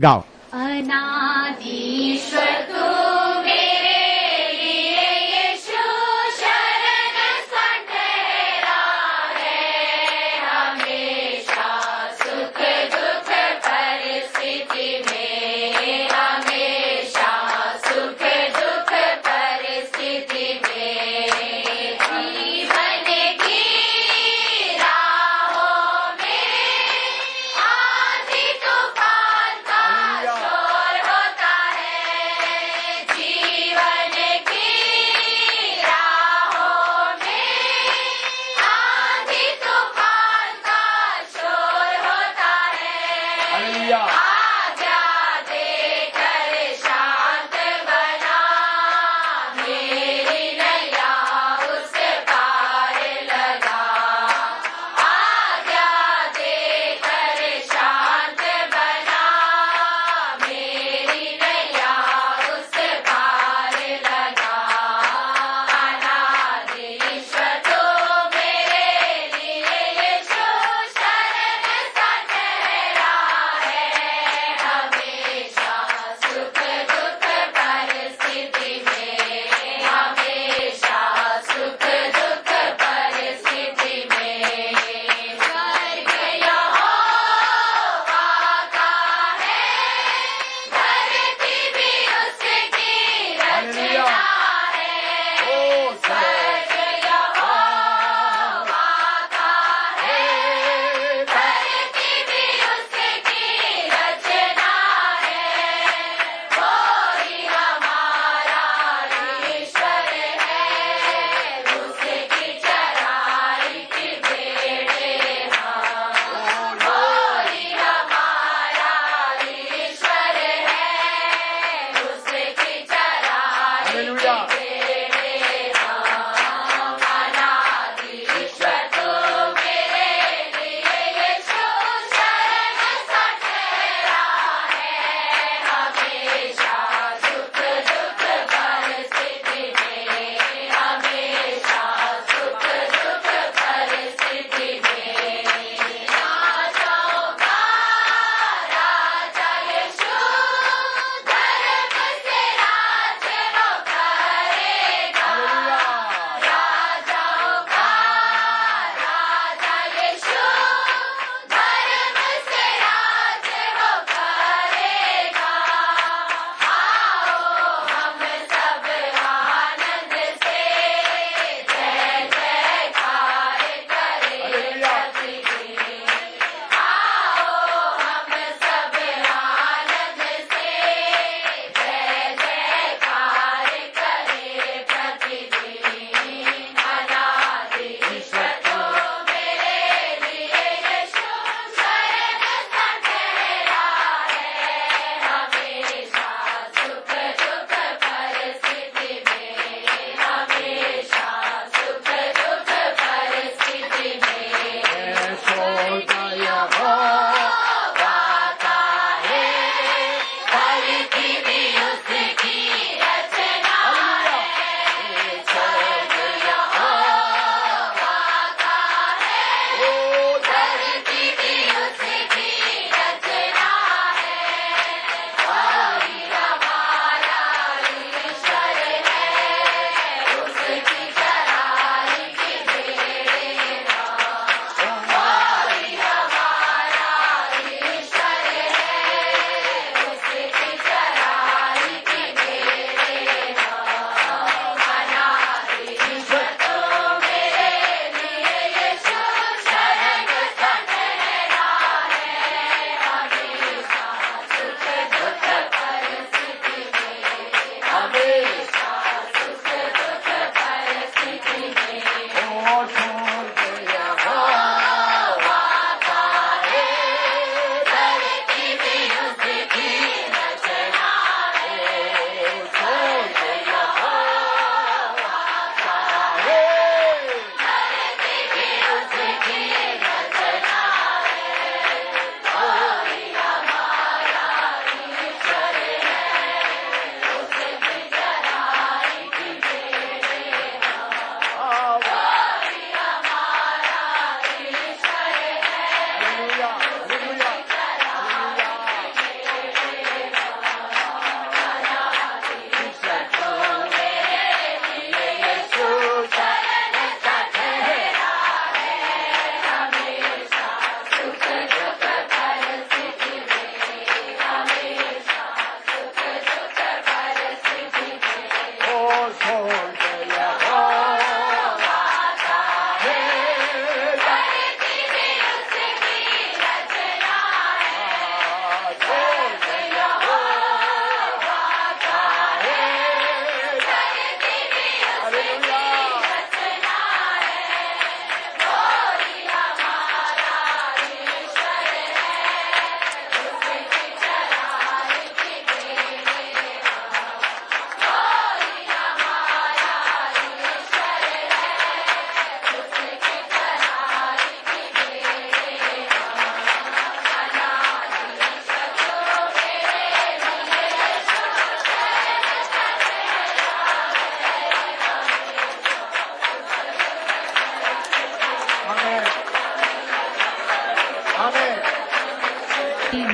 Gau.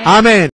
Amen.